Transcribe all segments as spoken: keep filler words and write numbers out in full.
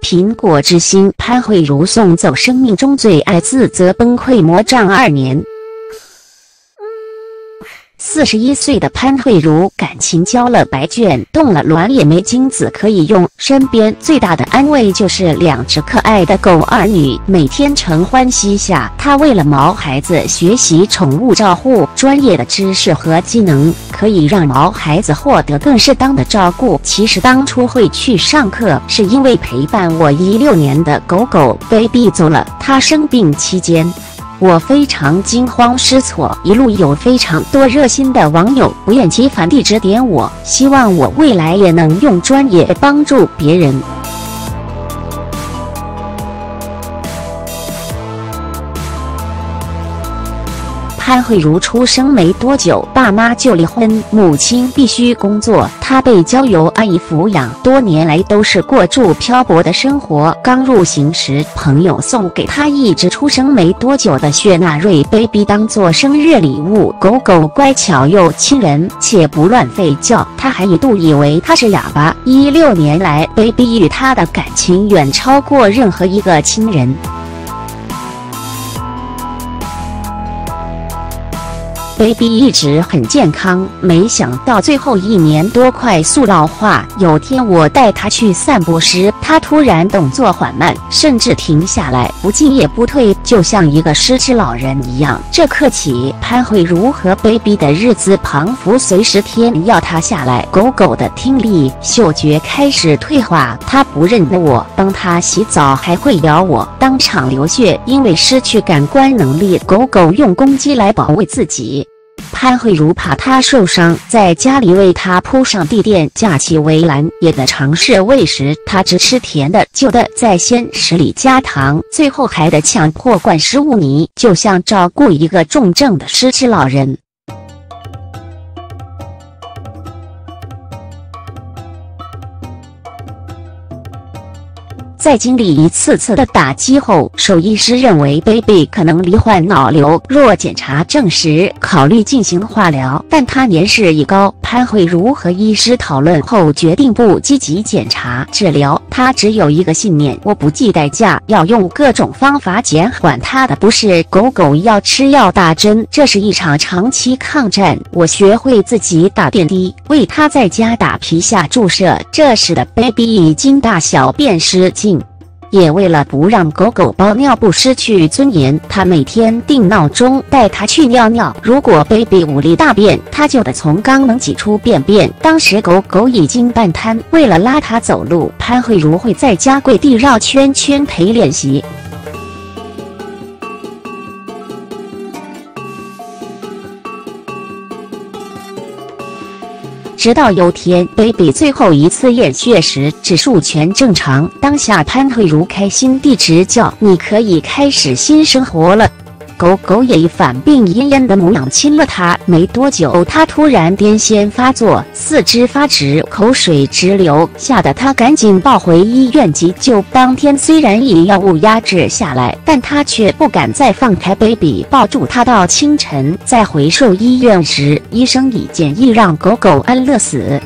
苹果之星潘慧如送走生命中最爱，自责崩溃魔障二年。四十一岁的潘慧如感情交了白卷，动了卵也没精子可以用，身边最大的安慰就是两只可爱的狗儿女，每天承欢膝下。她为了毛孩子学习宠物照护专业的知识和技能，可以让毛孩子获得更适当的照顾。其实当初会去上课，是因为陪伴我十六年的狗狗 Baby 走了。她生病期间，我非常惊慌失措，一路有非常多热心的网友不厌其烦地指点我，希望我未来也能用专业帮助别人。潘慧如出生没多久，爸妈就离婚，母亲必须工作，她被交由阿姨抚养，多年来都是过住漂泊的生活。刚入行时，朋友送给她一只出生没多久的雪纳瑞 Baby 当做生日礼物，狗狗乖巧又亲人，且不乱吠叫，她还一度以为它是哑巴。十六年来 ，Baby 与她的感情远超过任何一个亲人。Baby 一直很健康，没想到最后一年多快速老化。有天我带他去散步时，他突然动作缓慢，甚至停下来，不进也不退，就像一个失智老人一样。这刻起，潘慧如和 Baby 的日子彷彿随时天要塌下来。狗狗的听力、嗅觉开始退化，它不认得我，帮它洗澡还会咬我，当场流血。因为失去感官能力，狗狗用攻击来保卫自己。潘慧如怕他受伤，在家里为他铺上地垫，架起围栏，也得尝试喂食。他只吃甜的、就的，在鲜食里加糖，最后还得强迫灌食物泥，就像照顾一个重症的失智老人。在经历一次次的打击后，兽医师认为 Baby 可能罹患脑瘤，若检查证实，考虑进行化疗。但他年事已高，潘慧如和医师讨论后决定不积极检查治疗。他只有一个信念：我不计代价，要用各种方法减缓他的不适。狗狗要吃药打针，这是一场长期抗战。我学会自己打点滴，为他在家打皮下注射。这时的 Baby 已经大小便失禁。也为了不让狗狗包尿布失去尊严，他每天定闹钟带它去尿尿。如果 Baby 无力大便，他就得从肛门挤出便便。当时狗狗已经半瘫，为了拉它走路，潘慧如会在家跪地绕圈圈陪练习。直到有天 ，Baby 最后一次验血时指数全正常，当下潘慧如开心地直叫：“你可以开始新生活了！”狗狗也一反病恹恹的模样亲了它。没多久，它突然癫痫发作，四肢发直，口水直流，吓得它赶紧抱回医院急救。当天虽然以药物压制下来，但它却不敢再放开 Baby， 抱住它到清晨。在回兽医院时，医生已建议让狗狗安乐死。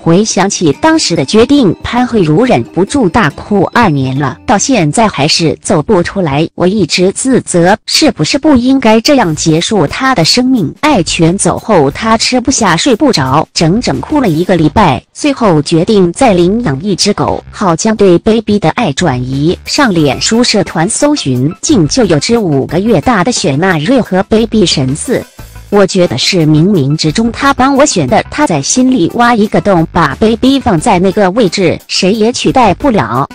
回想起当时的决定，潘慧如忍不住大哭。二年了，到现在还是走不出来。我一直自责，是不是不应该这样结束她的生命？爱犬走后，她吃不下、睡不着，整整哭了一个礼拜。最后决定再领养一只狗，好将对 Baby 的爱转移。上脸书社团搜寻，竟就有只五个月大的雪纳瑞和 Baby 神似。我觉得是冥冥之中他帮我选的，他在心里挖一个洞，把 Baby 放在那个位置，谁也取代不了。